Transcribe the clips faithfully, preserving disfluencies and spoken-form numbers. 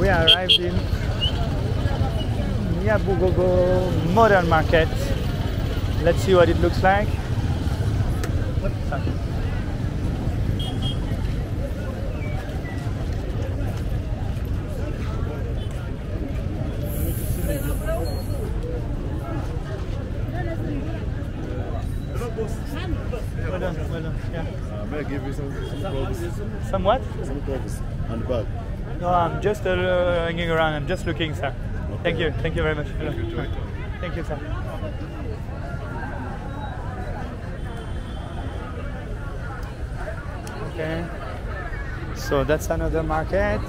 We arrived in Nyabugogo modern market. Let's see what it looks like. Well done, well done. Yeah. Uh, may I give you some, some gloves? Some what? Some gloves and bag. No, I'm just uh, hanging around. I'm just looking, sir. Okay. Thank you. Thank you very much. Thank you, too. Thank you, sir. Okay. So that's another market.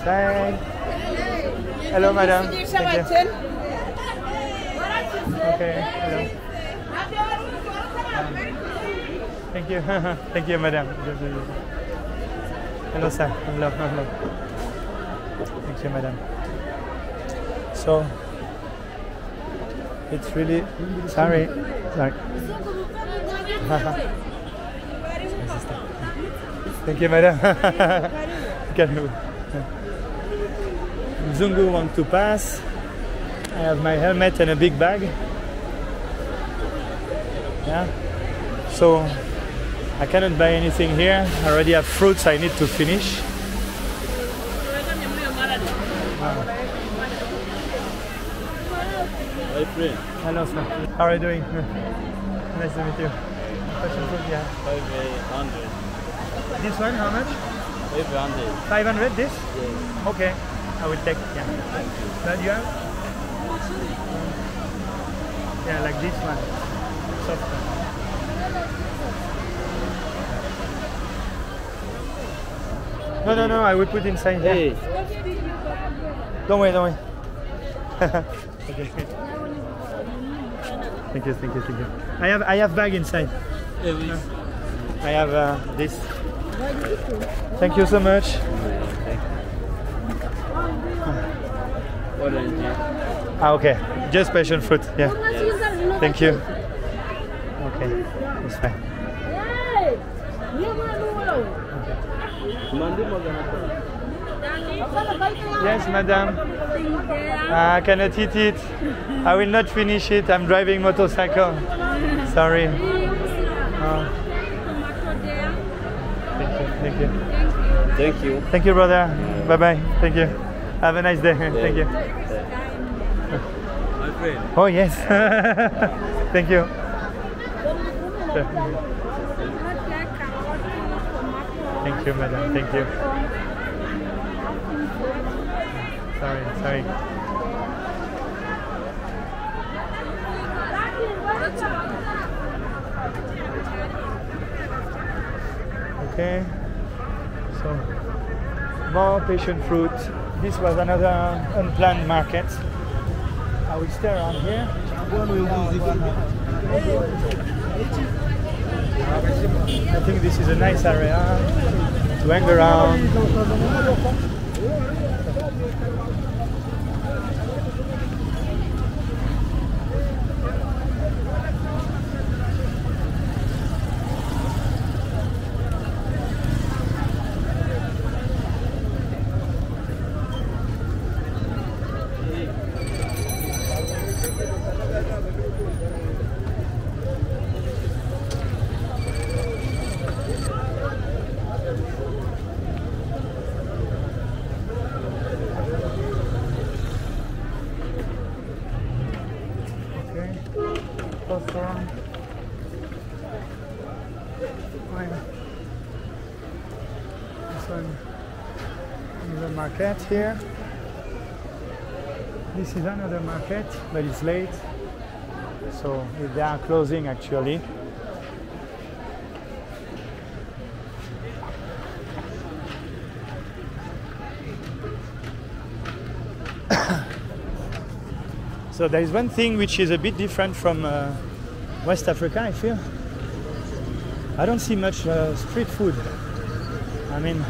Inside. Hello, madam. Okay, hello. Thank you. Thank you, madam. Hello, sir. Hello, hello. Thank you, madam. So, it's really... Sorry. Sorry. Thank you, madam. Can you... Mzungu want to pass. I have my helmet and a big bag. Yeah. So I cannot buy anything here. I already have fruits I need to finish. Hello, sir. How are you doing? Nice to meet you. Yeah. five hundred. This one, how much? five hundred. five hundred, this? Yes. Okay. I will take, yeah. Thank you. That you have? Yeah, like this one. Soft one. No, no, no, I will put inside here. Yeah. Don't wait, don't wait. Okay. Thank you, thank you, thank you. I have, I have bag inside. Yeah, I have uh, this. Thank you so much. Orange. Ah, okay, just passion fruit. Yeah. Yes. Thank you. Okay, it's fine. Okay. Yes, madam. I cannot eat it. I will not finish it. I'm driving motorcycle. Sorry. Oh. Thank you. Thank you. Thank you. Thank you, brother. Bye bye. Thank you. Have a nice day. Yeah. Thank you. Yeah. Oh yes. Thank you. Thank you, madam. Thank you. Sorry, sorry. Okay. So more passion fruit. This was another unplanned market. I will stay around here. I think this is a nice area to hang around. Awesome. market here. This is another market, but it's late, so they are closing actually. So there is one thing which is a bit different from uh, West Africa, I feel. I don't see much uh, street food. I mean,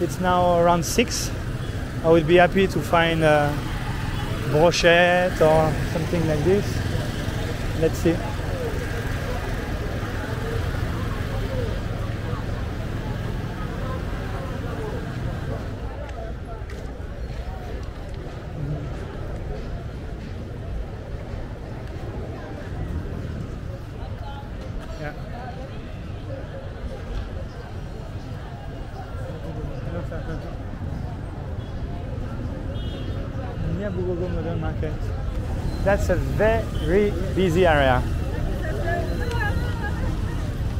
it's now around six. I would be happy to find a brochette or something like this. Let's see. Nyabugogo Modern Market. That's a very busy area.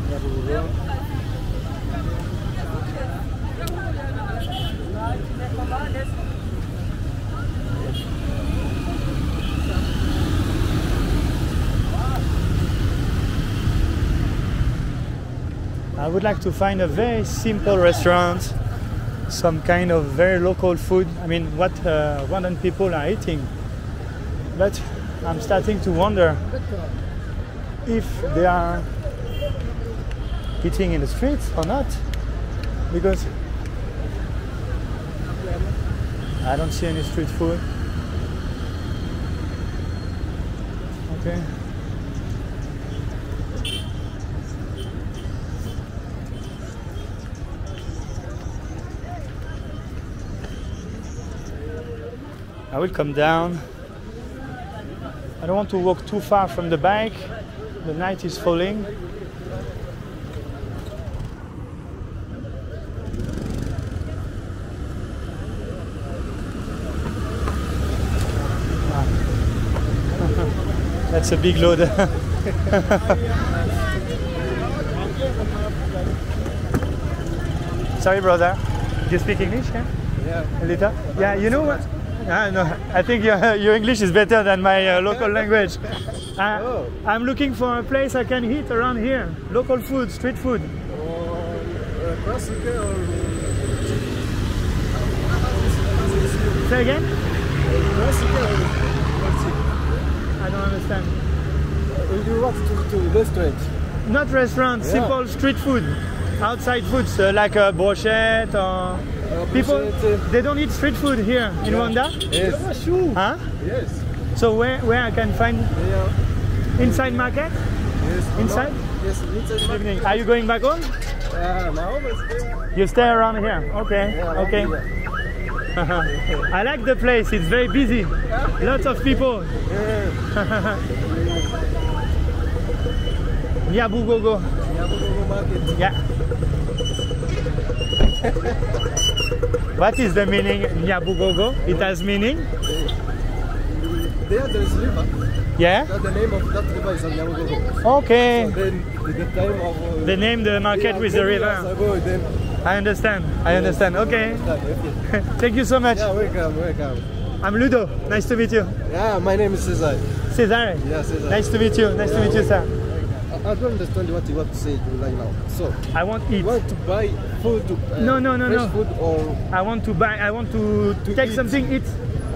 Nyabugogo. I would like to find a very simple restaurant. Some kind of very local food. I mean, what uh, Rwandan people are eating. But I'm starting to wonder if they are eating in the streets or not, because I don't see any street food. Okay. I will come down. I don't want to walk too far from the bike. The night is falling. Ah. That's a big load. Sorry, brother. Do you speak English? Yeah. Yeah. A little. Yeah. You know what? Ah, no, I think your, your English is better than my uh, local language. Uh, oh. I'm looking for a place I can eat around here. Local food, street food. Or classic or... Say again? Classic or classic? I don't understand. You want to, to restaurant? Not restaurant, yeah. Simple street food. Outside foods, uh, like a brochette or... People, they don't eat street food here in yeah. Rwanda? Yes. Huh? Yes. So where, where I can find? Yeah. Inside market? Yes. Inside? Yes, inside market. Are you going back home? Uh, my home is there. You stay around here? Okay, yeah, okay. I like the place, it's very busy. Lots of people. Nyabugogo. Nyabugogo market. Yeah. What is the meaning Nyabugogo? It has meaning? There, there is river. Yeah? That's the name of that river is Nyabugogo. Okay. So then, the time of, uh, they named the market with the river. Ago, then, I understand. I yeah, understand. Okay. Understand. Okay. Thank you so much. Yeah, welcome, welcome. I'm Ludo. Nice to meet you. Yeah, my name is Cesare. Cesare? Yeah, Cesare. Nice to meet you. Nice yeah, to meet yeah, you, sir. I don't understand what you want to say right now. So I want eat. You want to buy food? To, uh, no, no, no, no. Food or I want to buy. I want to, to take eat. something eat.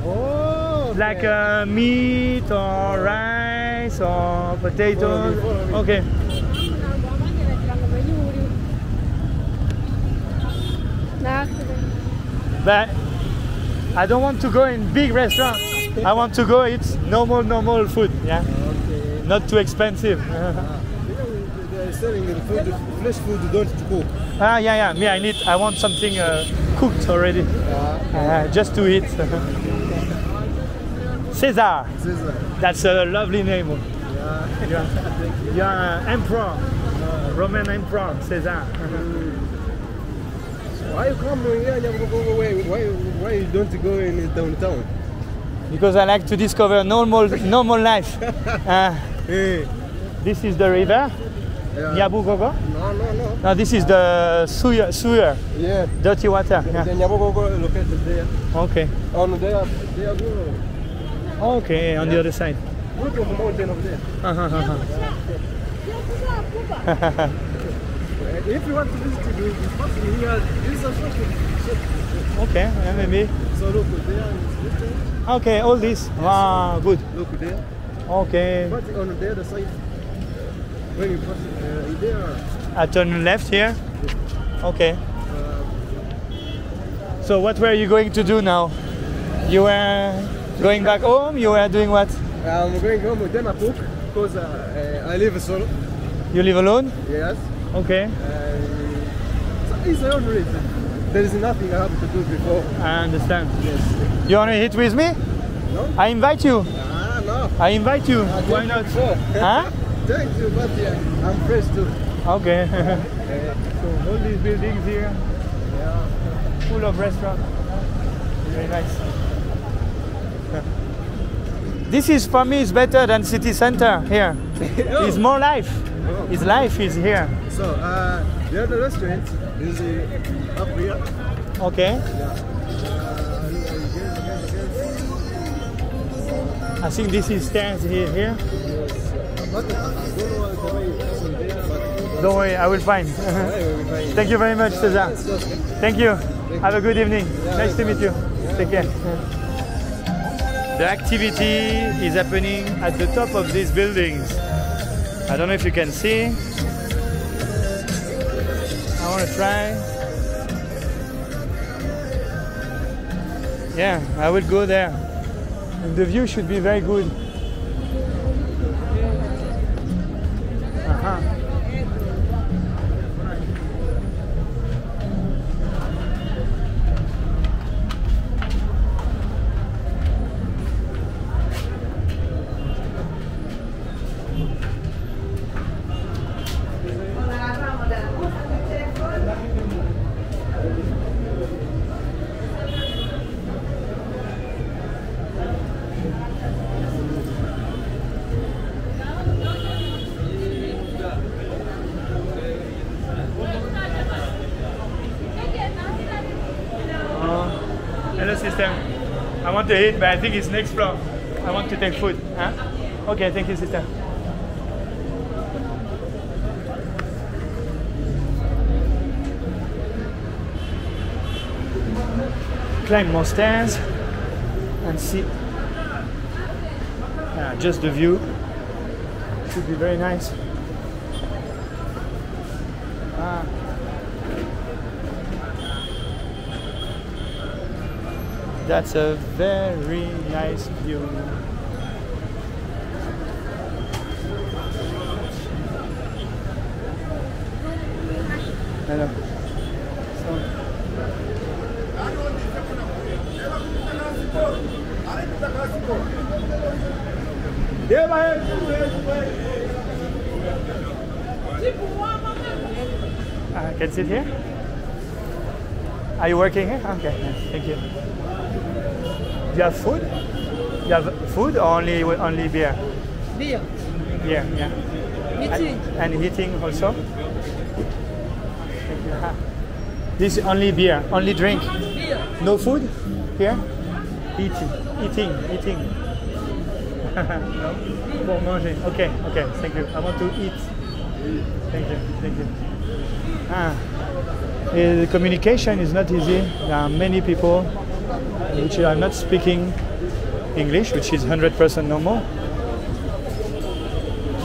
Oh. Okay. Like uh, meat or rice or potatoes. Follow me, follow me. Okay. But I don't want to go in big restaurants. I want to go eat normal, normal food. Yeah. Okay. Not too expensive. Selling the food, flesh food you don't cook. Ah, yeah, yeah. Me, I need. I want something uh, cooked already, uh, just to eat. Cesare. That's a lovely name. Yeah. You're, you're uh, emperor, uh, Roman emperor, Cesare. Why you come here? Why, why you don't go in downtown? Because I like to discover normal, normal life. Uh, hey. This is the river. Yeah. Nyabugogo? No, No, no, no. No, this is the sewer, sewer. Yeah. Dirty water. The, yeah. the Nyabugogo located there. Okay. On there, there. Okay, on yeah. the other side. Look at the mountain over there. Uh -huh, uh -huh. If you want to visit it, it's possible here. This is a shop. Okay, yeah, maybe. So look there. It's okay, all this. Yes. Wow, good. Look there. Okay. But on the other side. When you pass uh, there. I turn left here. Okay. Uh, so what were you going to do now? You were going back home? You were doing what? I'm going home with them. I cook because uh, I live solo. You live alone? Yes. Okay. Uh, it's my own reason. There is nothing I have to do before. I understand. Yes. You want to hit with me? No. I invite you. Ah, no. I invite you. I Why not? Huh? Thank you, but yeah, I'm fresh too. Okay. uh, so all these buildings here, yeah. full of restaurants. Very nice. This is, for me, is better than city center here. oh. It's more life. Oh. It's life is here. So, uh, the other restaurant is uh, up here. Okay. Yeah. I think this is stairs here. here. Yes. Don't worry, I will find. Thank you very much, Cesare. Thank you. Have a good evening. Nice to meet you. Take care. The activity is happening at the top of these buildings. I don't know if you can see. I want to try. Yeah, I will go there. And the view should be very good. Uh-huh. I want to eat, but I think it's next floor. I want to take food. Huh? Okay, thank you, sister. Climb more stairs and see. Yeah, just the view. Should be very nice. Ah. That's a very nice view. Hello. I can sit here? Are you working here? Okay, yes. Thank you. You have food? You have food or only only beer? Beer. Beer, yeah. Eating. And, and heating also? This is only beer, only drink? Beer. No food here? Eating, eating, eating. Pour manger. Okay, okay, thank you. I want to eat. Thank you, thank you. Ah. The communication is not easy. There are many people. Which I'm not speaking English, which is one hundred percent normal.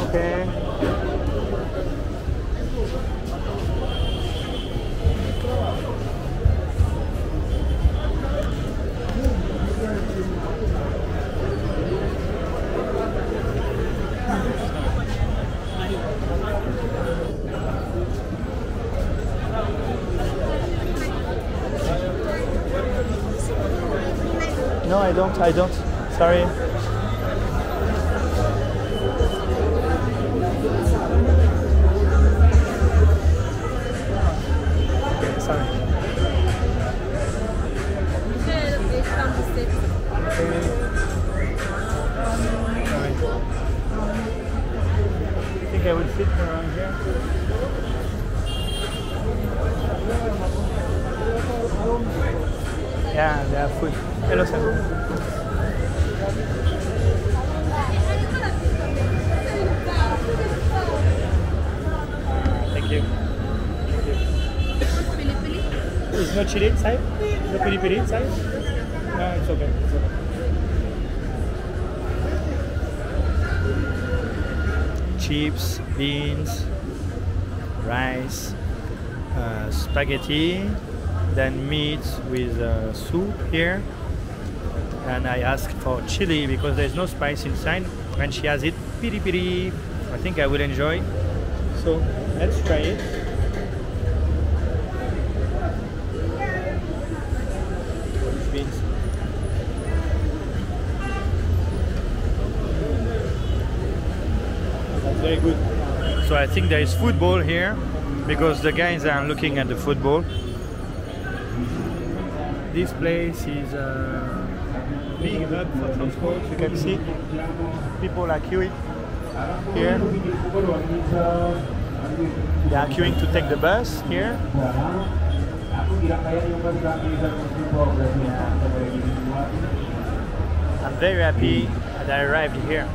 Okay. No, I don't, I don't. Sorry. Okay, sorry. Okay. I think I will fit around here. Yeah, they are full. Hello, sir. Is no chili inside? No piri piri inside? No, it's okay. It's okay. Chips, beans, rice, uh, spaghetti, then meat with uh, soup here. And I asked for chili because there's no spice inside. When she has it, piri piri. I think I will enjoy. So let's try it. Very good. So I think there is football here because the guys are looking at the football. This place is a big hub for transport. You can see people are queuing here. They are queuing to take the bus here. I'm very happy that I arrived here.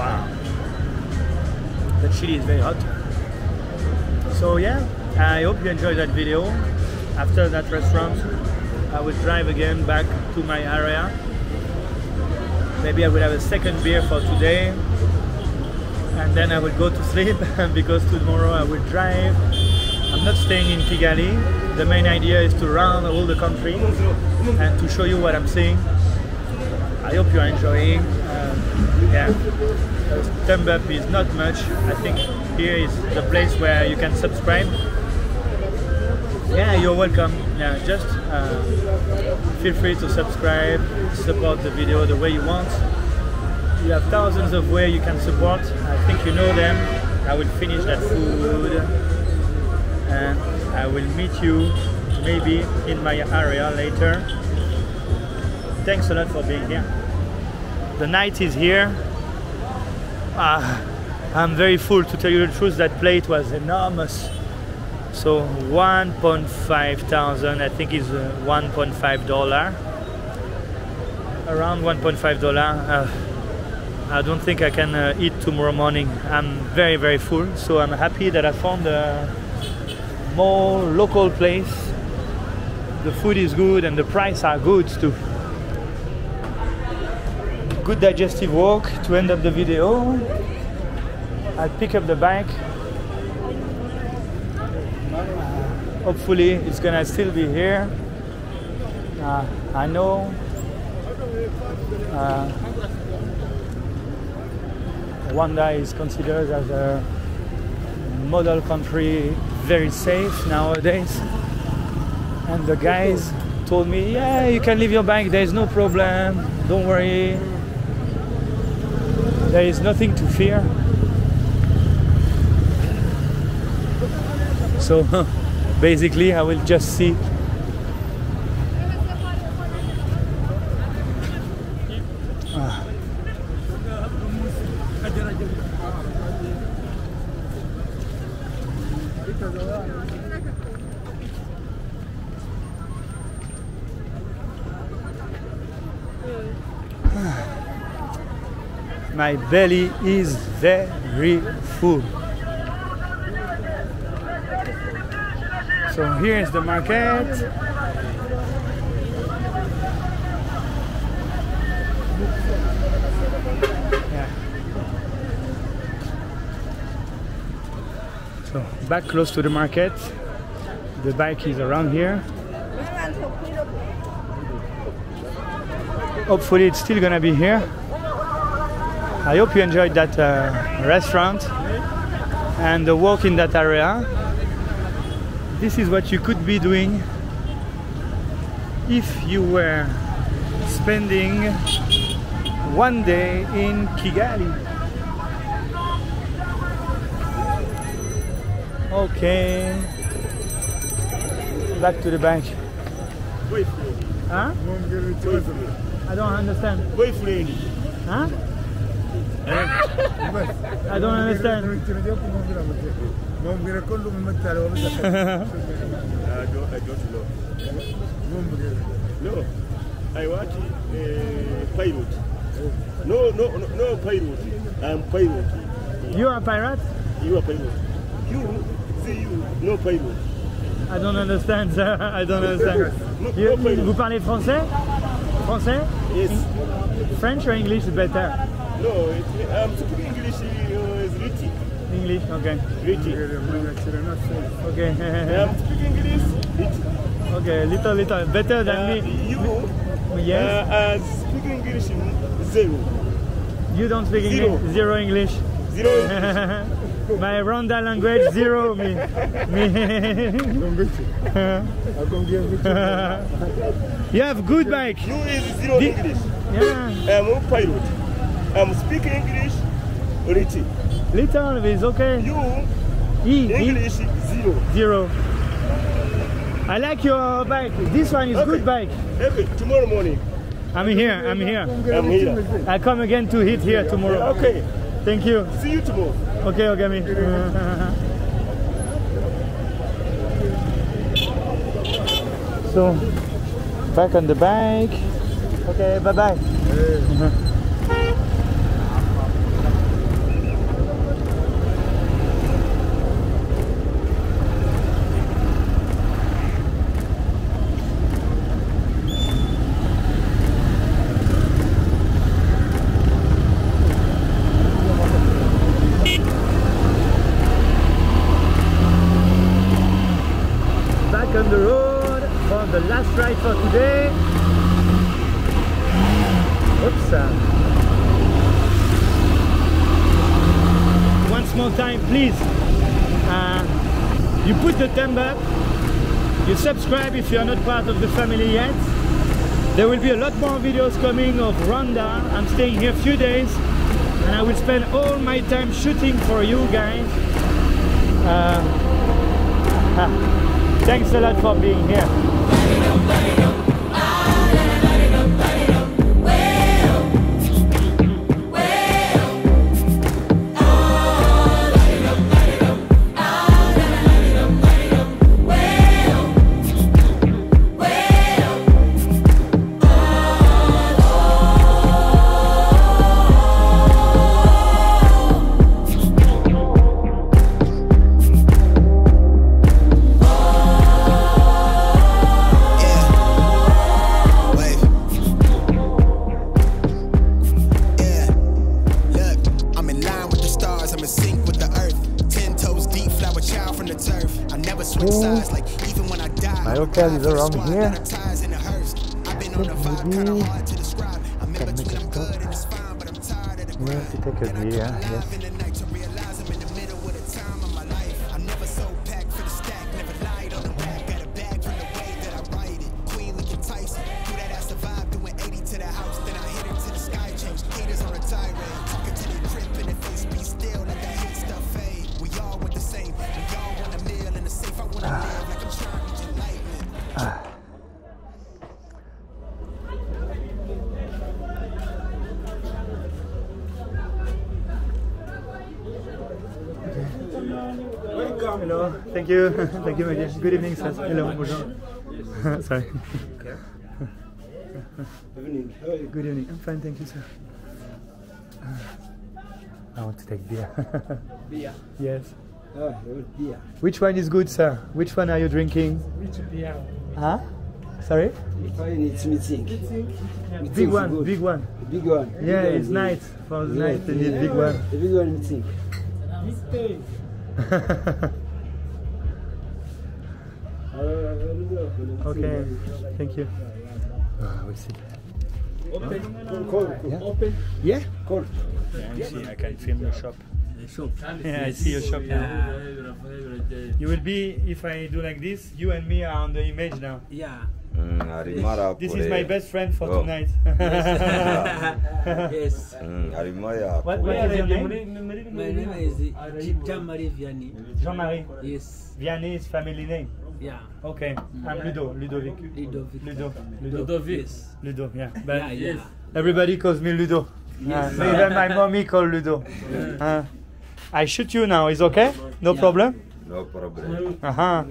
Wow, the chili is very hot. So yeah, I hope you enjoyed that video. After that restaurant, I will drive again back to my area. Maybe I will have a second beer for today, and then I will go to sleep because tomorrow I will drive. I'm not staying in Kigali. The main idea is to round all the country and to show you what I'm seeing. I hope you are enjoying. Uh, yeah, thumb up is not much. I think here is the place where you can subscribe. Yeah, you're welcome. Yeah, just uh, feel free to subscribe, support the video the way you want. You have thousands of ways you can support. I think you know them. I will finish that food and I will meet you maybe in my area later. Thanks a lot for being here. The night is here. Ah, I'm very full, to tell you the truth. That plate was enormous. So one point five thousand, I think is one point five dollars. Around one point five dollars. Uh, I don't think I can uh, eat tomorrow morning. I'm very, very full. So I'm happy that I found a more local place. The food is good and the price are good too. Good digestive walk to end up the video. I'll pick up the bike. Hopefully it's gonna still be here. Uh, I know uh, Rwanda is considered as a model country, very safe nowadays. And the guys told me, yeah, you can leave your bike, there's no problem, don't worry. There is nothing to fear. So basically I will just see. Ah. My belly is very full. So here is the market. Yeah. So back close to the market. The bike is around here. Hopefully it's still gonna be here. I hope you enjoyed that uh, restaurant and the walk in that area. This is what you could be doing if you were spending one day in Kigali. Okay, back to the bank. Huh? I don't understand. Huh? I don't understand. I don't, I don't know. No, I watch uh, pirate. No, no, no, no pirate. I'm pirate. Yeah. You are pirate? You are pirate. You, see you, no pirate. I don't understand, sir. I don't understand. No, you, no vous parlez français? Français? Yes. French or English is better? No, it, I'm speaking English uh, is written. English, okay. Written. Okay. I'm speaking English, written. Okay, little, little. Better than uh, me. You? Yes. Uh, uh, speaking English, zero. You don't speak English? Zero. Zero English. Zero English. My Rwanda language, zero me. me. You have good bike. You is zero the, English. Yeah. I'm a pilot. I'm speaking English little. Little is okay. You e, English e. zero. Zero. I like your bike. This one is okay. Good bike. Okay. Tomorrow morning. I'm here. I'm here. I'm here. I come again to hit here tomorrow. Okay. Thank you. See you tomorrow. Okay, okay, me. So, back on the bike. Okay, bye bye. Yeah. Right for today. Oops. Once more time, please. Uh, you put the thumb up. You subscribe if you are not part of the family yet. There will be a lot more videos coming of Rwanda. I'm staying here a few days, and I will spend all my time shooting for you guys. Uh, ah, thanks a lot for being here. Let it go. Is around here. I've been on a vibe, kind of hard to describe. I remember feeling good and it's fine, but I'm tired of the grind. And I come alive in the night to realize I'm in the middle of the time of my life. I never sold pack for the stack, never lied on the rack. Got a bag from the way that I write it. Queen looking Tyson. Do that I survived, doing eighty to the house. Then I hit her to the sky, change haters on a tirade. Talking to the crib in the face, be still, let that hate stuff fade. We all want the same. We all want a meal in the safe. I want to live like I'm trying. Hello, thank you, thank you, my dear. Good evening, sir. Hello, bonjour. Yes. Sorry. Good evening. How are you? Good evening. I'm fine, thank you, sir. I want to take beer. Beer? Yes. Oh, beer. Which one is good, sir? Which one are you drinking? Which beer? Huh? Sorry? Which one is meeting? Big one, big one. Big one. Yeah, it's nice. For the night, they need big one. The big one meeting. Meeting. Okay, thank you. Uh, we see. Open, yeah. Open, yeah, call. Yeah, I, I can film your shop. shop. Yeah, I see your shop now. You will be if I do like this. You and me are on the image now. Yeah. Mm, this is my best friend for oh. tonight. Yes. Mm, what, what is your name? My name is Jean Marie Vianney. Jean Marie? Yes. Vianney is family name? Yeah. Okay. Mm. I'm Ludo, Ludovic. Ludovic. Ludo. Ludovic. Ludo, Ludo. Ludo. Ludo. Ludo, yeah. But yeah, yeah. Everybody calls me Ludo. Yes. Uh, even my mommy called Ludo. Uh, I shoot you now, is okay? No yeah. problem? No problem. Uh-huh.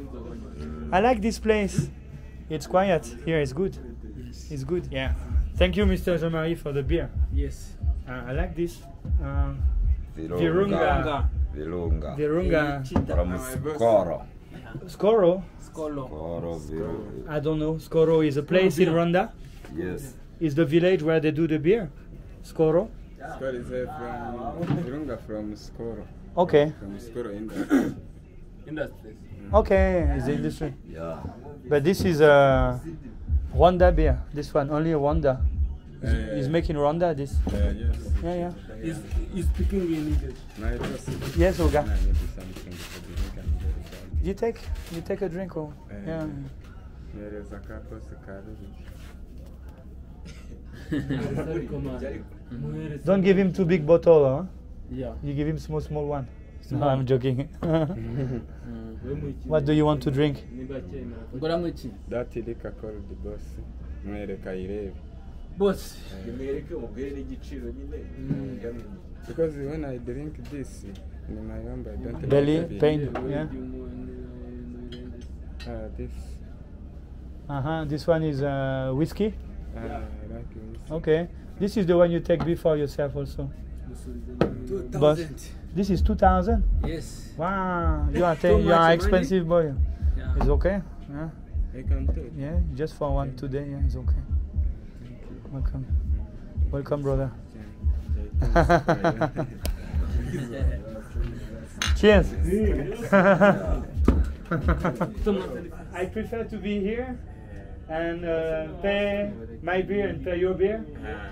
I like this place. It's quiet. Here it's good. Yes. It's good, yeah. Thank you, Mister Jean Marie, for the beer. Yes. Uh, I like this. Um, Virunga. Virunga. Virunga. From Skoro. Skoro? Skoro. Skoro. I don't know. Skoro is a place in Rwanda? Yes. Is the village where they do the beer? Skoro? Skoro is from Virunga, from Skoro. Okay. From Skoro industry. Industry. Okay, it's the industry. Yeah. But this is a Rwanda beer. This one, only a Rwanda. He's, yeah, yeah, he's yeah. making Rwanda this. Yeah, yes. Yeah, yeah. He's, he's speaking in English. No, just, yes, Oga. No, you take, you take a drink, or uh, yeah. Don't give him too big bottle, huh? Yeah. You give him small, small one. No, I'm joking. What do you want to drink? Boss. Because when I drink this, in my own, I don't belly pain. Yeah. Uh, this. Uh huh. This one is uh, whiskey. Uh, I like whiskey. Okay. This is the one you take before yourself also. Two thousand. This is two thousand. Yes. Wow. You are you are expensive money. Boy. Yeah. It's okay. Yeah. I can take. Yeah. Just for one today. Yeah. It's okay. Welcome. Welcome, brother. Cheers. I prefer to be here and uh, pay my beer and pay your beer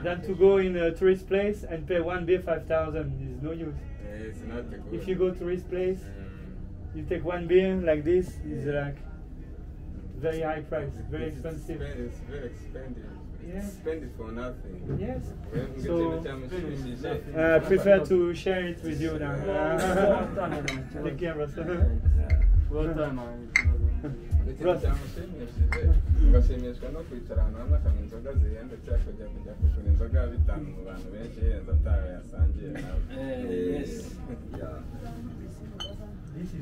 than to go in a tourist place and pay one beer five thousand. It's no use. If you go to tourist place, you take one beer like this, it's like very high price, very expensive. It's very expensive. Yeah. Spend it for nothing. Yes. So I uh, prefer to share it with you now. Thank you, Rasta. Well done. Rasta. Yes.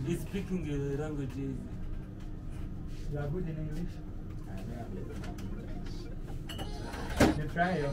He's speaking the language. You are good in English? You try it.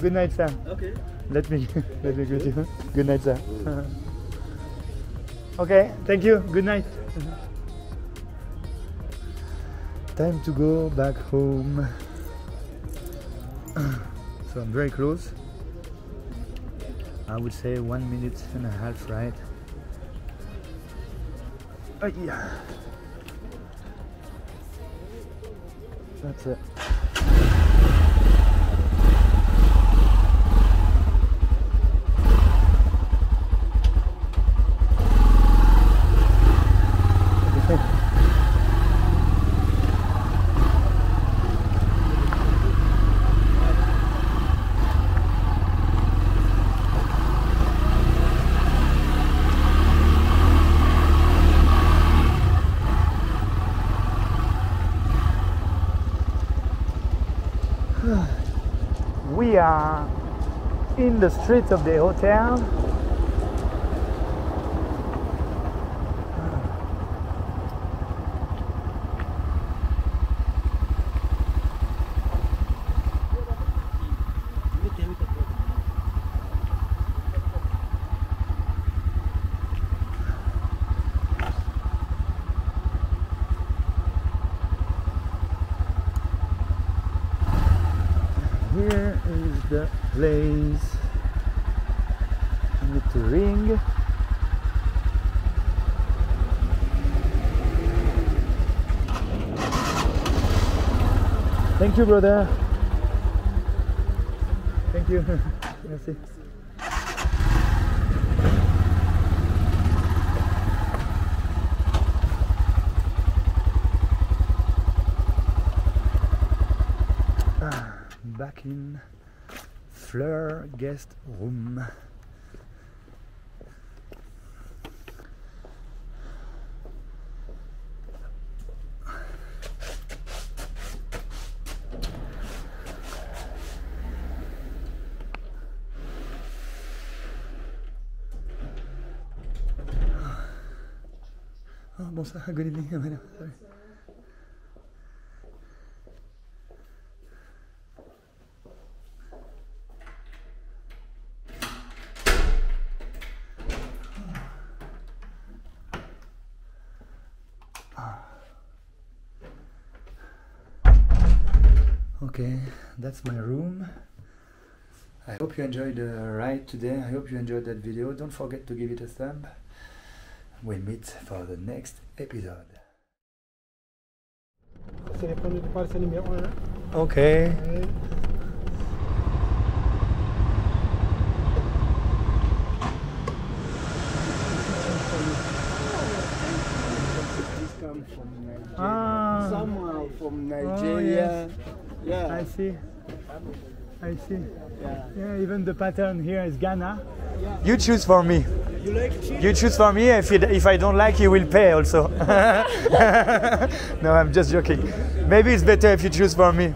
Good night, sir. Okay. Let me, let me greet you. Good night, sir. Okay, thank you. Good night. Time to go back home. So I'm very close. I would say one minute and a half ride. Oh yeah. That's it. We are in the street of the hotel. The place. I need to ring. Thank you, brother. Thank you. Merci. Back in Fleur guest room. Oh, bonsoir, good evening, madame. Sorry. Okay, that's my room. I hope you enjoyed the ride today. I hope you enjoyed that video. Don't forget to give it a thumb. We'll meet for the next episode. Okay. Ah. Someone from Nigeria. Oh, yes. Yeah. I see. I see. Yeah. Yeah. Even the pattern here is Ghana. Yeah. You choose for me. You, like you choose for me. If, it, if I don't like, you will pay also. No, I'm just joking. Maybe it's better if you choose for me.